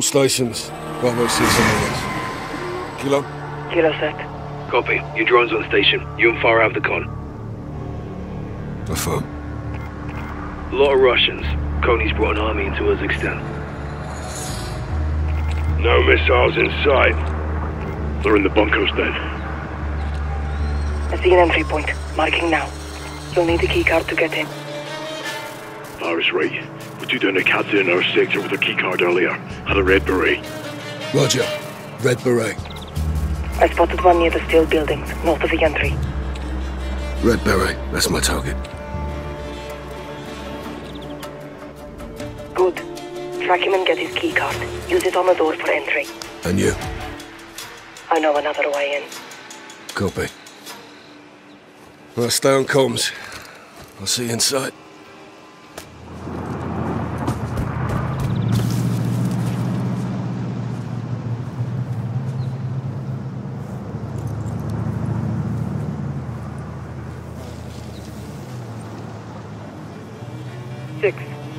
All stations. Bravo 6 on Kilo? Kilo sec. Copy. Your drone's on station. You and Farah have the con. Affirm. A lot of Russians. Kony's brought an army into Uzbekistan. No missiles in sight. They're in the bunkers then. I see an entry point. Marking now. You'll need a keycard to get in. Farah's right. We took down a captain in our sector with a keycard earlier. Had a red beret. Roger. Red beret. I spotted one near the steel buildings, north of the entry. Red beret. That's my target. Good. Track him and get his keycard. Use it on the door for entry. And you? I know another way in. Copy. Well, stay on comms. I'll see you inside.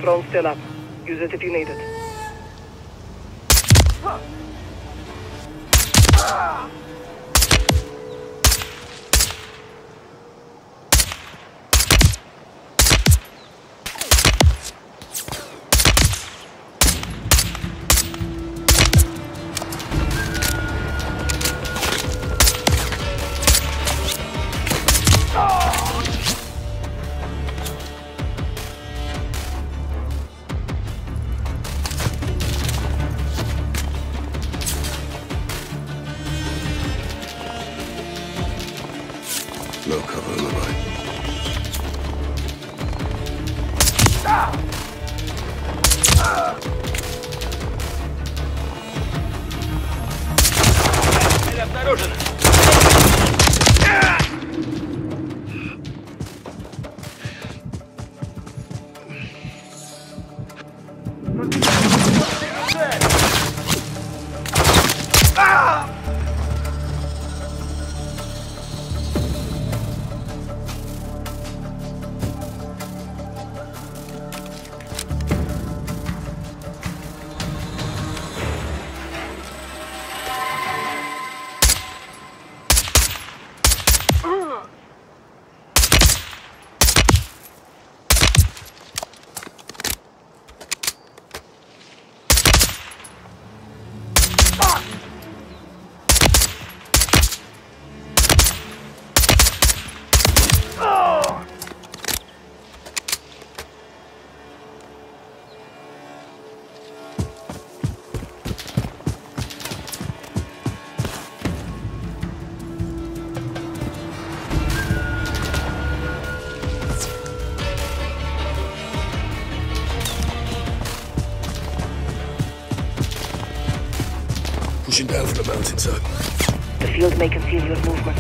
Drone's still up. Use it if you need it. No cover on the right. Pushing down from the mountainside. The field may conceal your movement.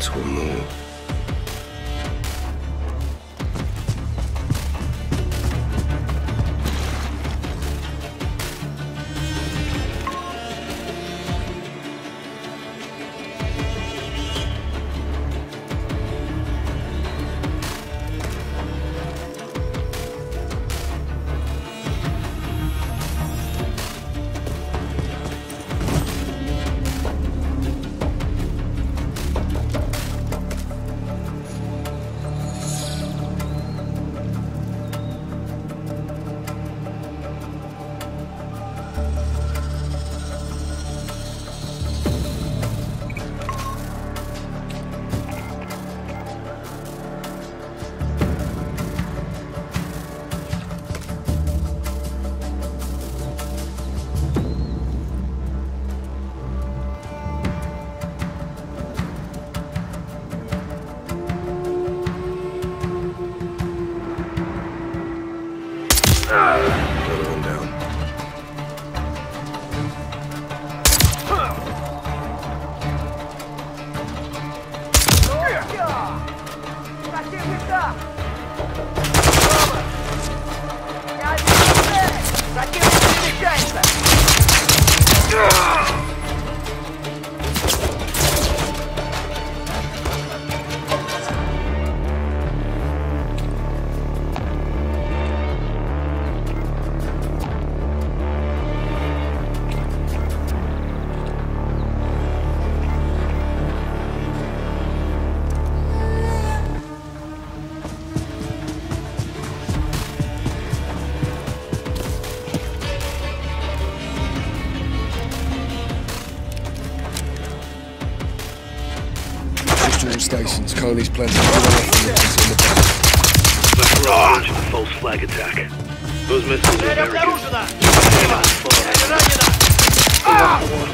this whole move. Stations, Kony's plans are all in the back. Makarov launched a false flag attack. Those missiles are American.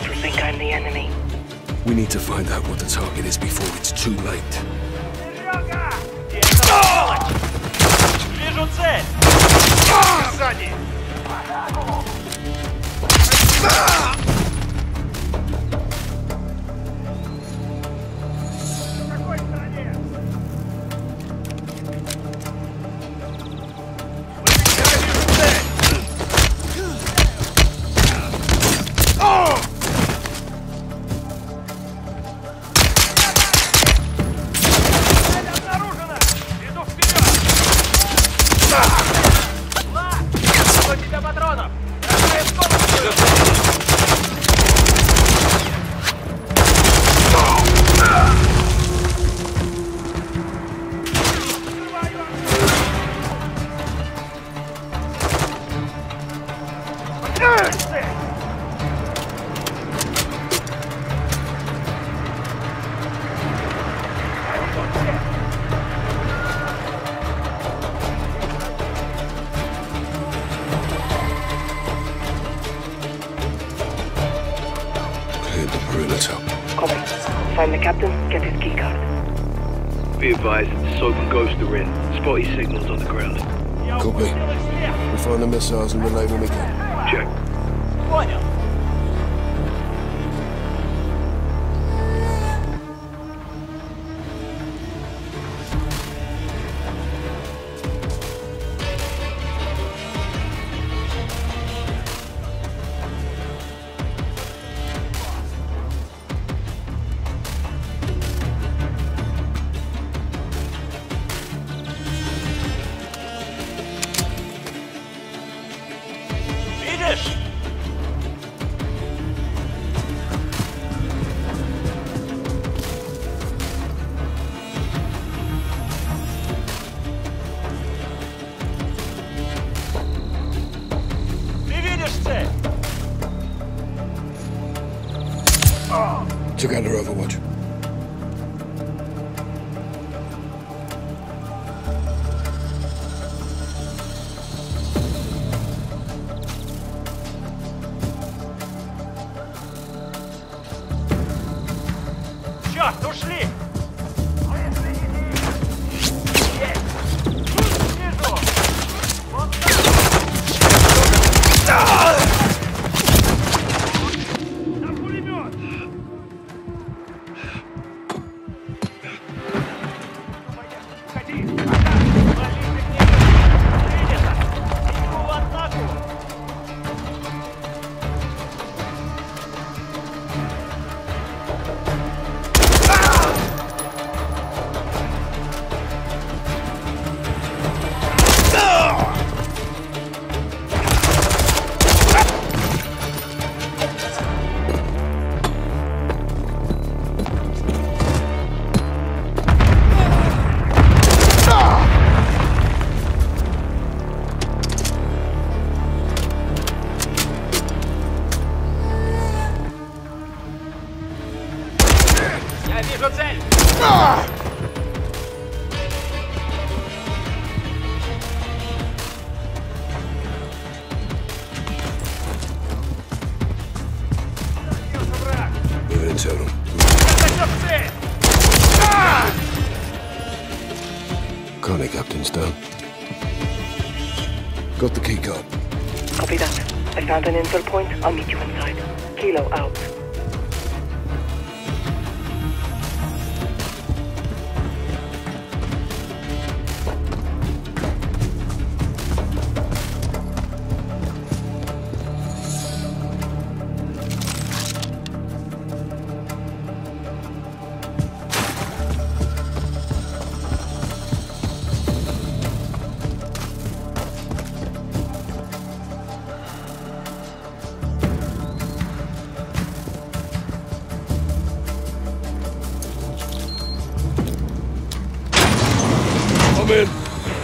You think I'm the enemy? We need to find out what the target is before it's too late. Signals on the ground. Copy. We'll find the missiles and relay when we can. Check. Took out her overwatch. Kony, Captain Stone. Got the key card. Copy that. I found an intel point. I'll meet you inside. Kilo out.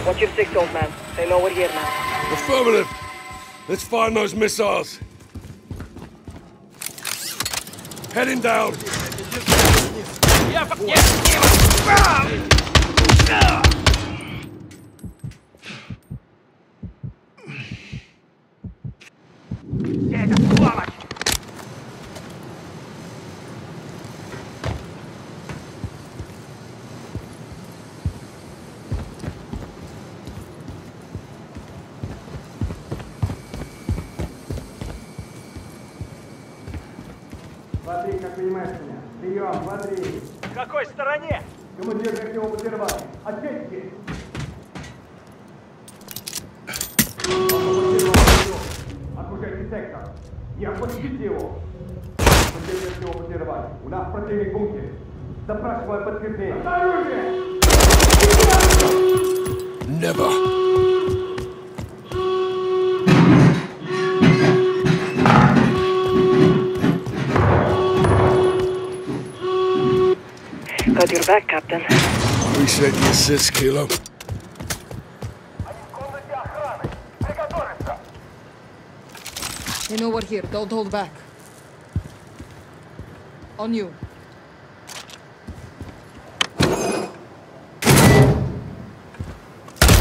Watch your six, old man. They know we're here now. Affirmative. Let's find those missiles. Heading down. Yeah, fuck yeah. Смотри, как понимаешь меня. Прием, смотри. В какой стороне? Командир, как его бутербан. Ответьте! Окружайте сектор. Не отпустите его. Командир, как его бутербан. У нас противник в бункере. Запрашиваю подкрепление. Оружие! Never. Got your back, Captain. Appreciate the assist, Kilo. They know we're here. Don't hold back. On you.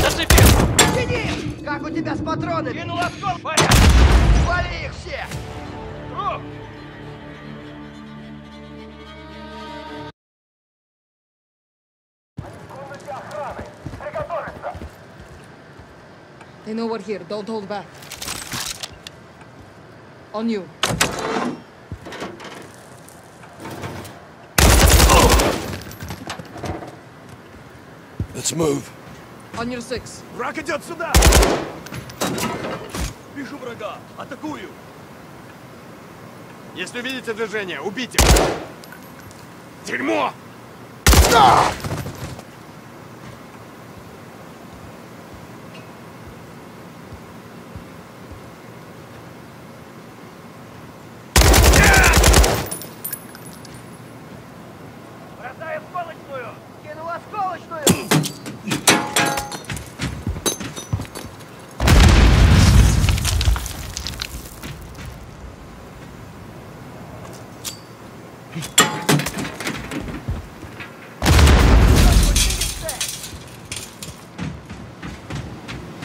Зацепил! Сиди! Как у тебя с патронами? Кинул оскол, парень! Вали их все! Рук! They know we're here. Don't hold back. On you. Let's move. On your six. Враг идет сюда! Вижу врага. Атакую! Если увидите движение, убейте! Дерьмо!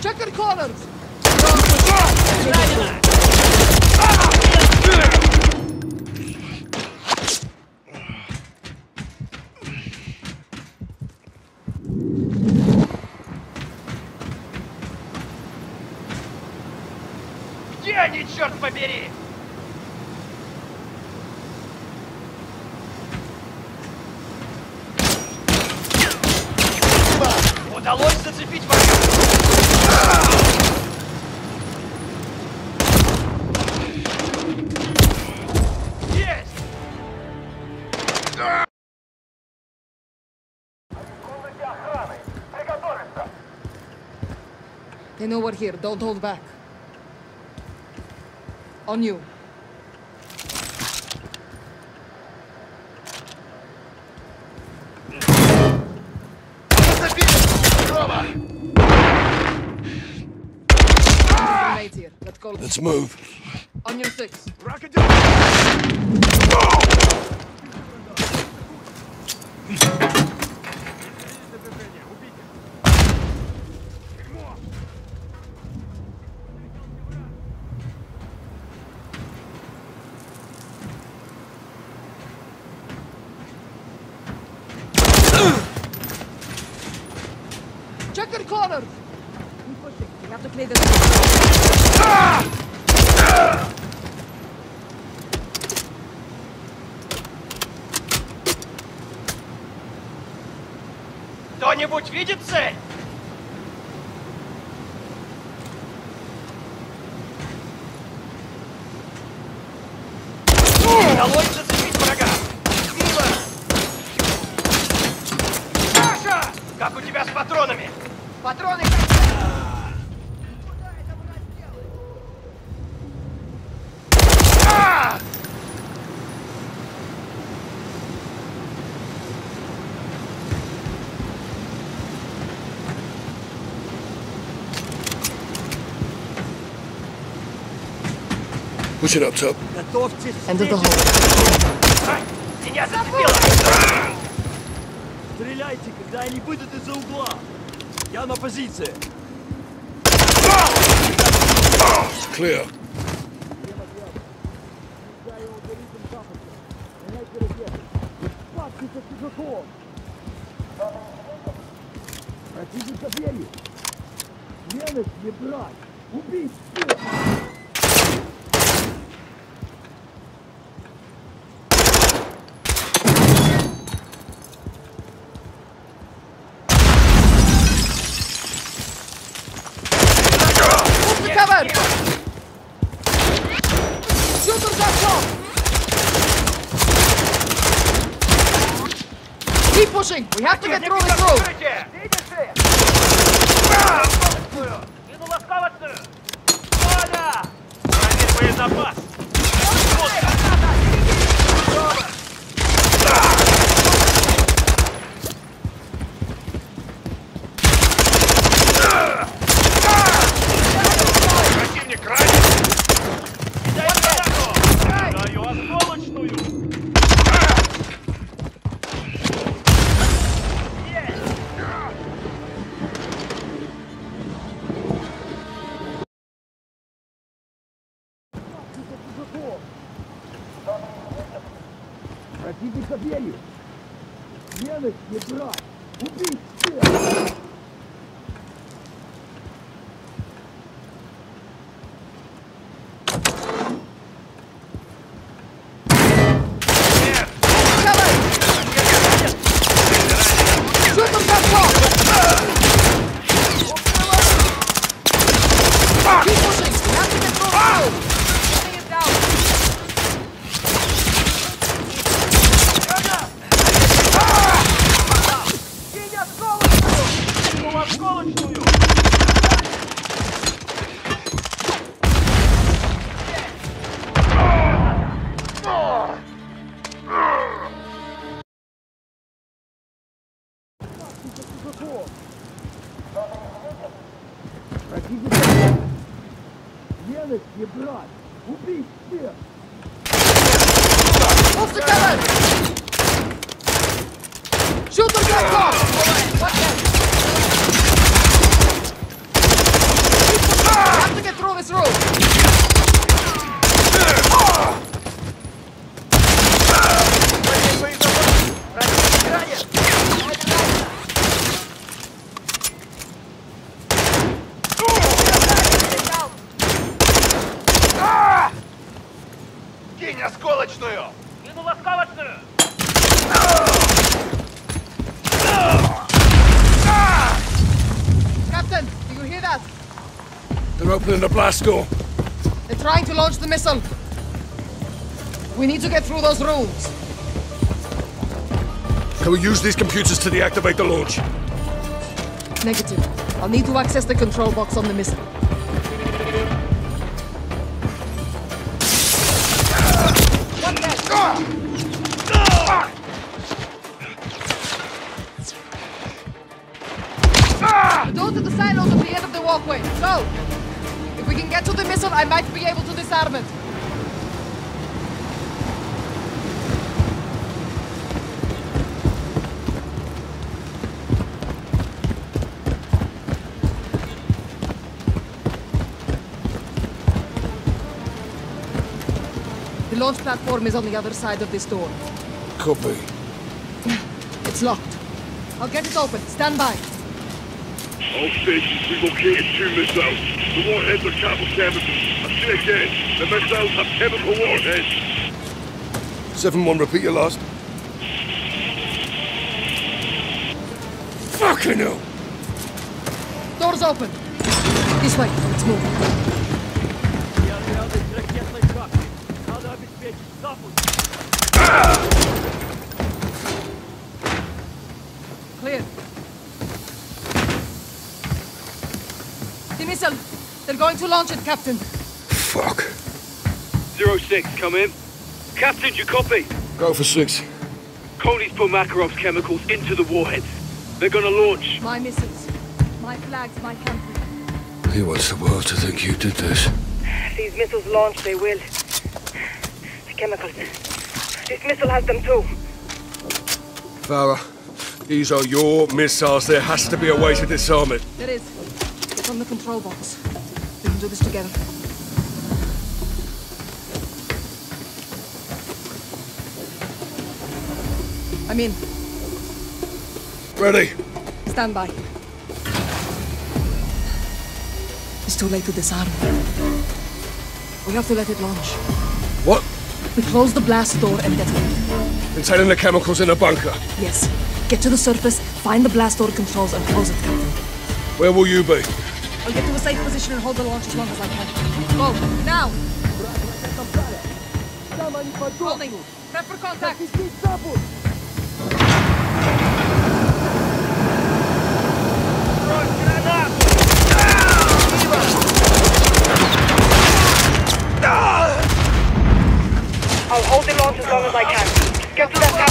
Check columns! Где они, черт побери? Удалось зацепить врага! They know we're here. Don't hold back. On you. Let's move. On your six. Rocket. corner! Keep pushing. We have to play this. Кто-нибудь видит цель? Удалось зацепить врага! Сила! Саша! Как у тебя с патронами? Патроны как... Куда это брать делать? Push it up, top. End of the hole. Стреляйте, когда они выйдут из-за угла. Я на позиции. Clear. Противник забери. Ненависть не брать. Убить. Keep pushing! We have to get through this road! Противника верю. Ненависть не брать. Убить всех. Ненависть не брать! Убить всех! Просто король! Shoot the guns off! I have to get through this road! Осколочную! Ину осколочную! Captain, do you hear that? They're opening the blast door. They're trying to launch the missile. We need to get through those rooms. Can we use these computers to deactivate the launch? Negative. I'll need to access the control box on the missile. So, if we can get to the missile, I might be able to disarm it. The launch platform is on the other side of this door. Could be. It's locked. I'll get it open. Stand by. All stations, we've located two missiles. The warheads are capital chemical. I say again, the missiles have chemical warheads. 7-1, repeat your last. Fucking hell! Doors open! This way, let's move. Clear. The missile. They're going to launch it, Captain. Fuck. 06, come in. Captain, do you copy? Go for 6. Kony's put Makarov's chemicals into the warheads. They're gonna launch. My missiles. My flags, my country. He wants the world to think you did this. If these missiles launch, they will. The chemicals. This missile has them too. Farah, these are your missiles. There has to be a way to disarm it. There is. It's on the control box. We can do this together. I'm in. Ready. Stand by. It's too late to disarm. We have to let it launch. What? We close the blast door and get it. Entailing the chemicals in a bunker? Yes. Get to the surface, find the blast door controls and close it, Captain. Where will you be? I'll get to a safe position and hold the launch as long as I can. Go, now! Holding. Prep for contact. I'll hold the launch as long as I can. Get to that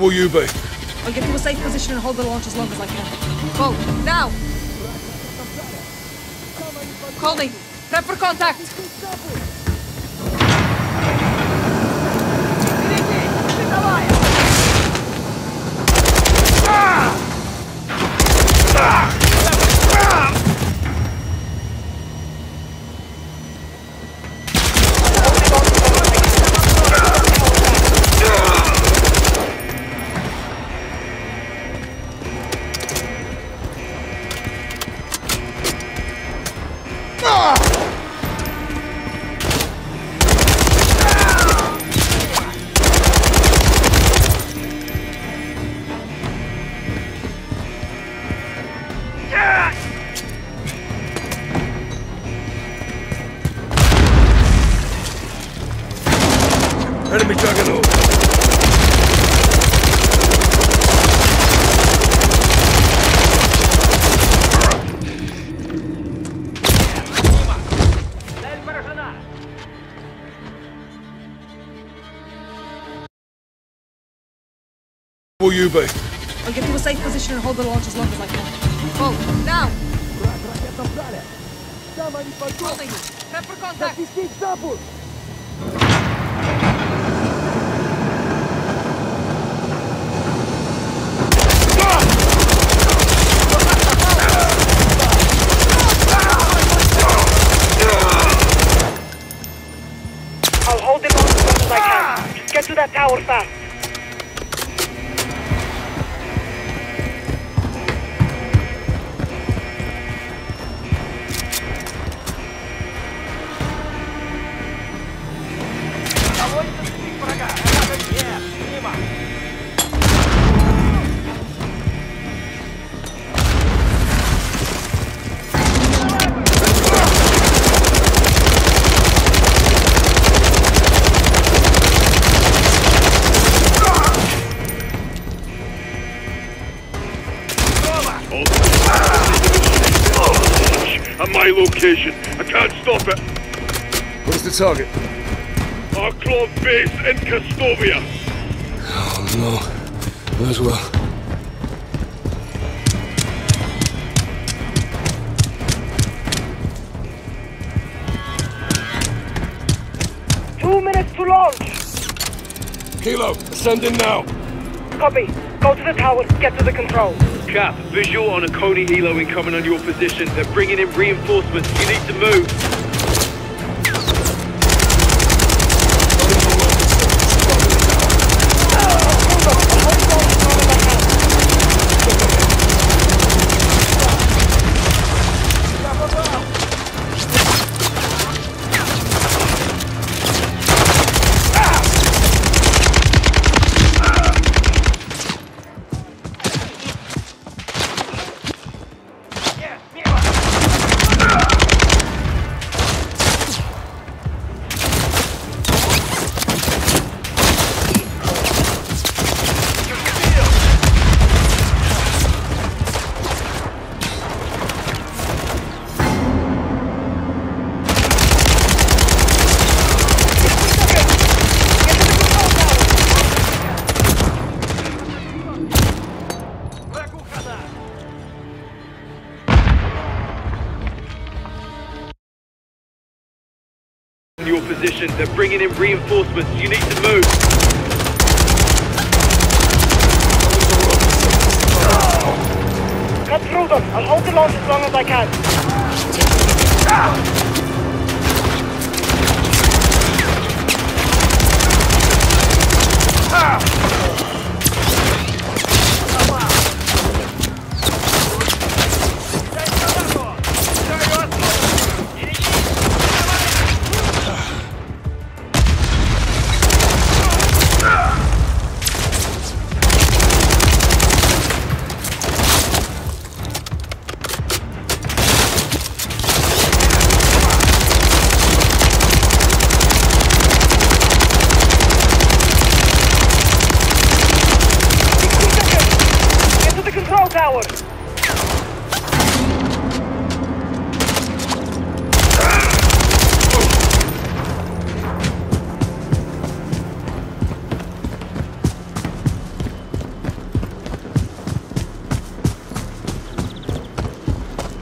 Will you be? I'll get to a safe position and hold the launch as long as I can. Go, now! Holding. Prep for contact. I'll hold the launch as long as I can. Get to that tower fast. Will you be? I'll get to a safe position and hold the launch as long as I can. Go, now! Kony, prep for contact! Will you be? I'll get to a safe position and hold the launch as long as I can. Go, now! Holding. Prep for contact. I'll hold the launch as long as I can. Get to that tower fast. I can't stop it. What's the target? Arklov base in Castoria. Oh no, might as well. "2 minutes to launch." "Kilo, ascend in now." "Copy. Go to the tower, get to the control." "Cap, visual on a Kony helo incoming on your position. They're bringing in reinforcements. You need to move." "Your position, they're bringing in reinforcements. You need to move." "Cut through them. I'll hold the launch as long as I can."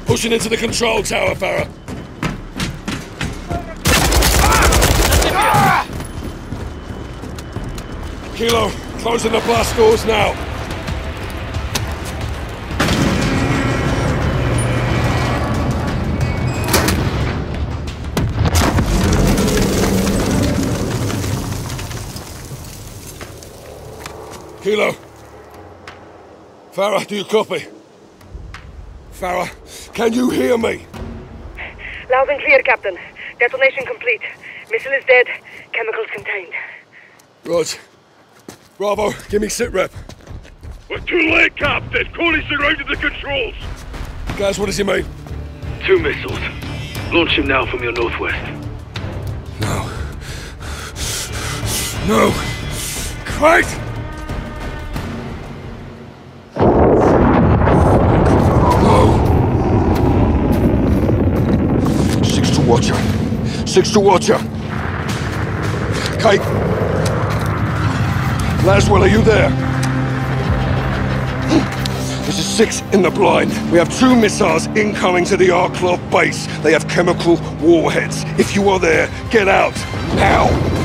"Pushing into the control tower, Farah." "Kilo, closing the blast doors now." "Kilo." "Farah, do you copy?" "Farah, can you hear me?" "Loud and clear, Captain. Detonation complete. Missile is dead. Chemicals contained." "Rog. Bravo, give me sit-rep." "We're too late, Captain. Kony surrounded the controls." "Guys, what does he mean?" "Two missiles. Launch him now from your northwest." "No. No. Christ!" "Watcher. 6 to Watcher. Kite. Laswell, are you there?" "This is 6 in the blind. We have 2 missiles incoming to the Arklov base. They have chemical warheads. If you are there, get out. Now."